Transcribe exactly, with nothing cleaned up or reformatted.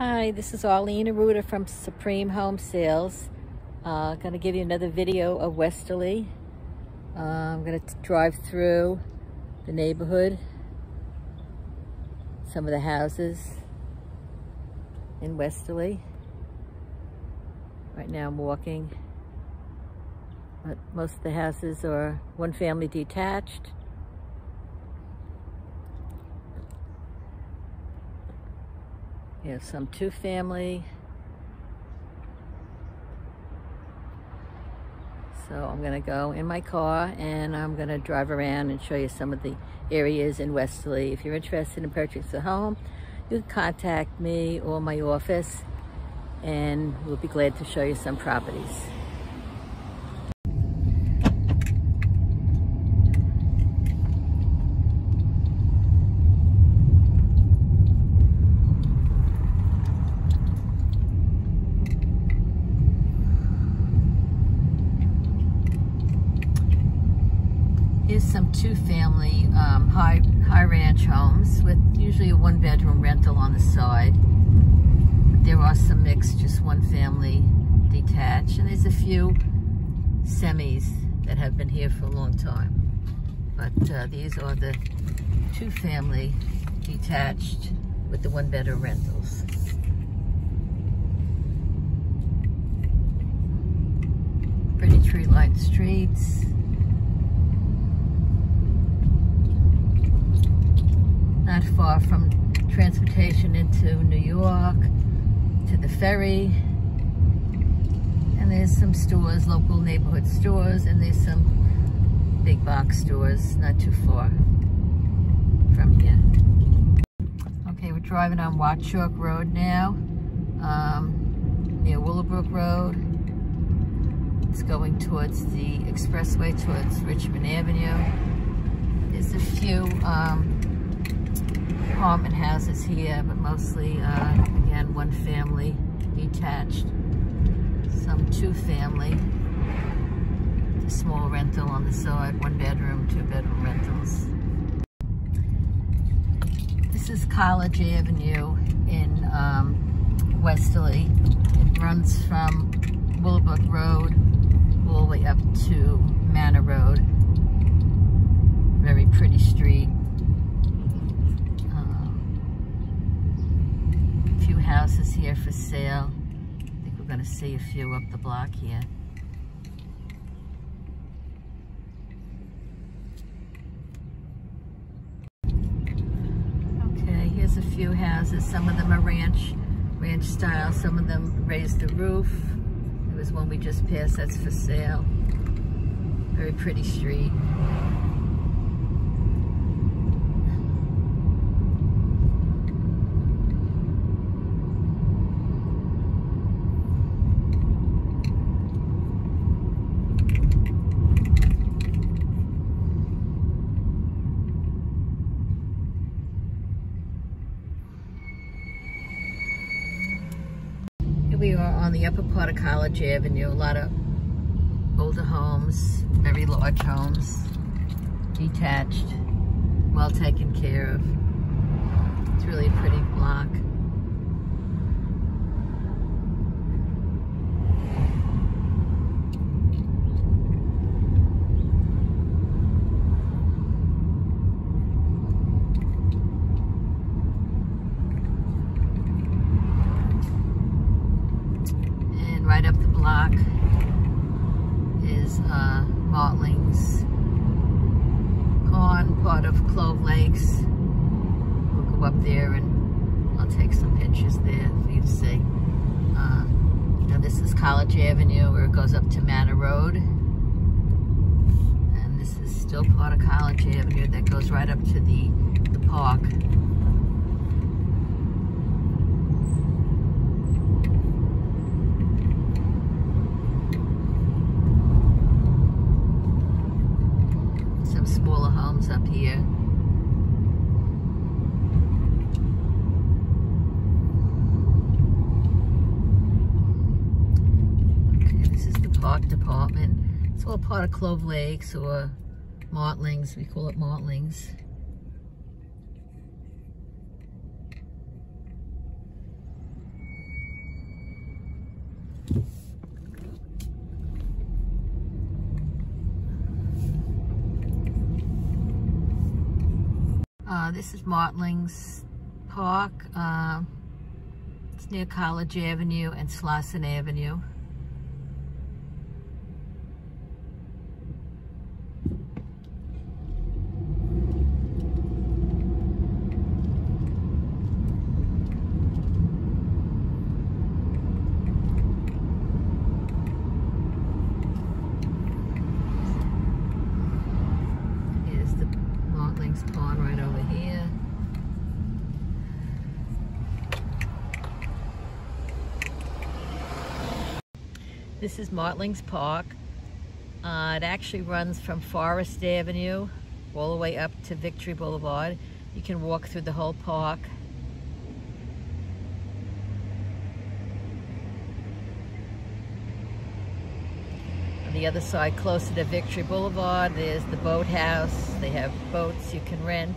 Hi, this is Arlene Aruta from Supreme Home Sales. Uh, gonna give you another video of Westerleigh. Uh, I'm gonna drive through the neighborhood, some of the houses in Westerleigh. Right now I'm walking, but most of the houses are one family detached. You have some two-family. So I'm gonna go in my car and I'm gonna drive around and show you some of the areas in Westerleigh. If you're interested in purchasing a home, you can contact me or my office and we'll be glad to show you some properties. Some two-family um, high high ranch homes with usually a one-bedroom rental on the side. But there are some mixed, just one-family detached, and there's a few semis that have been here for a long time. But uh, these are the two-family detached with the one-bedroom rentals. Pretty tree-lined streets. Not far from transportation into New York, to the ferry. And there's some stores, local neighborhood stores, and there's some big box stores not too far from here. Okay, we're driving on Watchogue Road now, um, near Willowbrook Road. It's going towards the expressway, towards Richmond Avenue. There's a few um, apartment houses here, but mostly, uh, again, one family detached, some two family, a small rental on the side, one bedroom, two bedroom rentals. This is College Avenue in um, Westerleigh. It runs from Willowbrook Road all the way up to Manor Road. Very pretty street. Houses here for sale. I think we're going to see a few up the block here. Okay, here's a few houses. Some of them are ranch, ranch style. Some of them raised the roof. There was one we just passed that's for sale. Very pretty street. We are on the upper part of College Avenue. A lot of older homes, very large homes, detached, well taken care of. It's really a pretty block. Right up the block is uh, Martling's Park, part of Clove Lakes. We'll go up there and I'll take some pictures there for you to see. Uh, now this is College Avenue where it goes up to Manor Road. And this is still part of College Avenue that goes right up to the, the park. Smaller homes up here. Okay, this is the park department. It's all part of Clove Lakes or Martling's. We call it Martling's. Uh, this is Martling's Park. Uh, it's near College Avenue and Slosson Avenue. Pond right over here. This is Martling's Park. Uh, it actually runs from Forest Avenue all the way up to Victory Boulevard. You can walk through the whole park. The other side, closer to Victory Boulevard, there's the boathouse. They have boats you can rent.